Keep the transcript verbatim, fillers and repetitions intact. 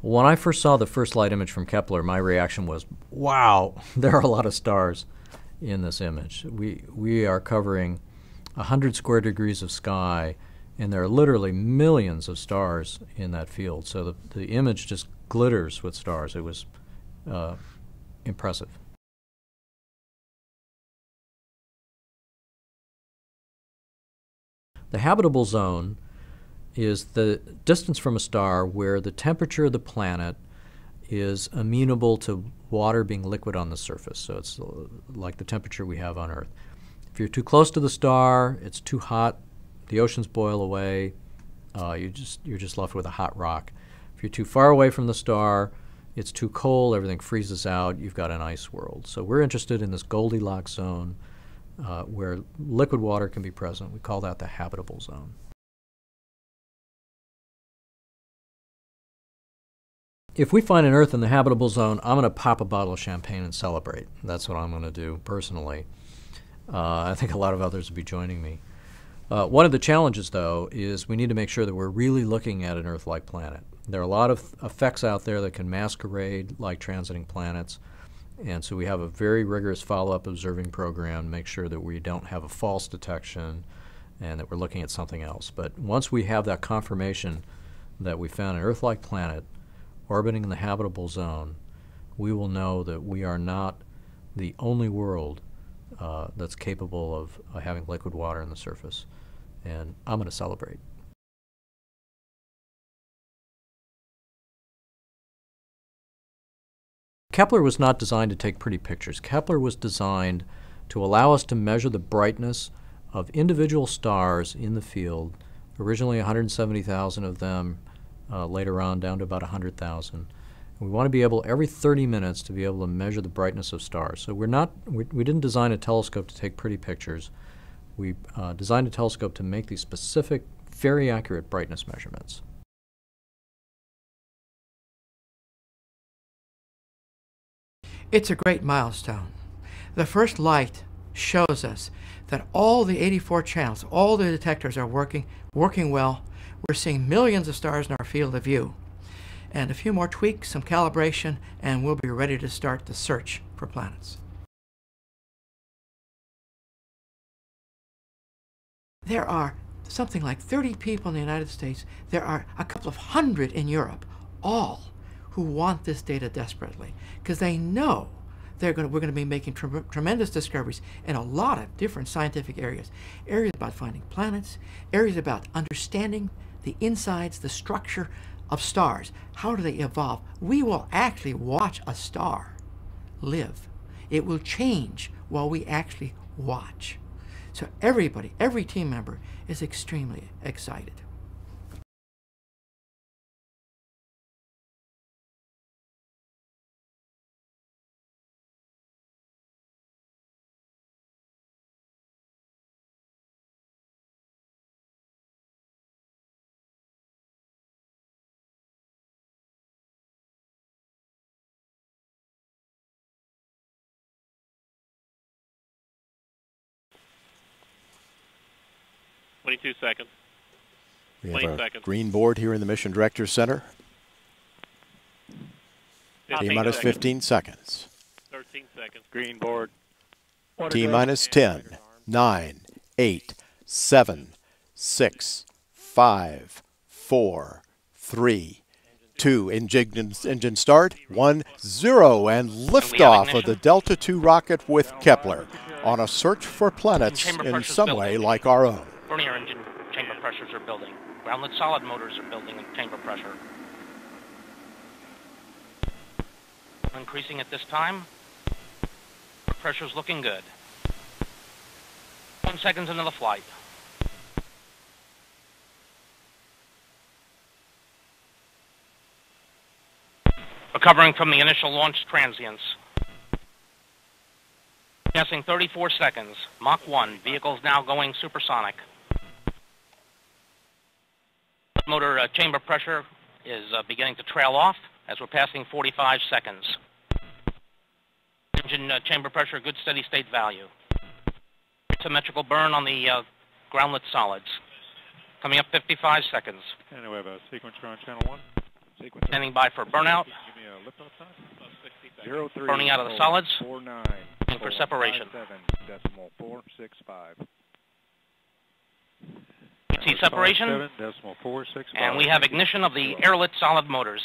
When I first saw the first light image from Kepler, my reaction was, wow, there are a lot of stars in this image. We, we are covering one hundred square degrees of sky, and there are literally millions of stars in that field. So the, the image just glitters with stars. It was uh, impressive. The habitable zone is the distance from a star where the temperature of the planet is amenable to water being liquid on the surface. So it's like the temperature we have on Earth. If you're too close to the star, it's too hot, the oceans boil away, uh, you just, you're just left with a hot rock. If you're too far away from the star, it's too cold, everything freezes out, you've got an ice world. So we're interested in this Goldilocks zone uh, where liquid water can be present. We call that the habitable zone. If we find an Earth in the habitable zone, I'm going to pop a bottle of champagne and celebrate. That's what I'm going to do personally. Uh, I think a lot of others will be joining me. Uh, one of the challenges, though, is we need to make sure that we're really looking at an Earth-like planet. There are a lot of effects out there that can masquerade like transiting planets, and so we have a very rigorous follow-up observing program to make sure that we don't have a false detection and that we're looking at something else. But once we have that confirmation that we found an Earth-like planet orbiting in the habitable zone, we will know that we are not the only world uh, that's capable of uh, having liquid water on the surface. And I'm going to celebrate. Kepler was not designed to take pretty pictures. Kepler was designed to allow us to measure the brightness of individual stars in the field, originally one hundred seventy thousand of them, Uh, later on down to about one hundred thousand. We want to be able, every thirty minutes, to be able to measure the brightness of stars. So we're not, we, we didn't design a telescope to take pretty pictures. We uh, designed a telescope to make these specific, very accurate brightness measurements. It's a great milestone. The first light shows us that all the eighty-four channels, all the detectors are working, working well. We're seeing millions of stars in our field of view. And a few more tweaks, some calibration, and we'll be ready to start the search for planets. There are something like thirty people in the United States. There are a couple of hundred in Europe, all who want this data desperately, because they know They're going to, we're going to be making tre tremendous discoveries in a lot of different scientific areas. Areas about finding planets, areas about understanding the insides, the structure of stars. How do they evolve? We will actually watch a star live. It will change while we actually watch. So everybody, every team member is extremely excited. twenty-two seconds. We have a seconds. green board here in the Mission Director's Center. T-minus fifteen seconds. thirteen seconds. Green board. T-minus ten, nine, eight, seven, six, five, four, three, two. Engine, engine start, one, zero, and liftoff of the Delta two rocket with Kepler on a search for planets in some way like our own. Vernier engine chamber pressures are building. Groundlet solid motors are building in chamber pressure. Increasing at this time. Pressure's looking good. Ten seconds into the flight. Recovering from the initial launch transients. Guessing thirty-four seconds. Mach one. Vehicle's now going supersonic. Motor uh, chamber pressure is uh, beginning to trail off as we're passing forty-five seconds. Engine uh, chamber pressure, good steady state value. Symmetrical burn on the uh, groundlet solids. Coming up fifty-five seconds. And we have a sequence on channel one. Standing by for burnout. Burning out of the solids. And for separation. You see separation. And we have ignition of the airlet solid motors.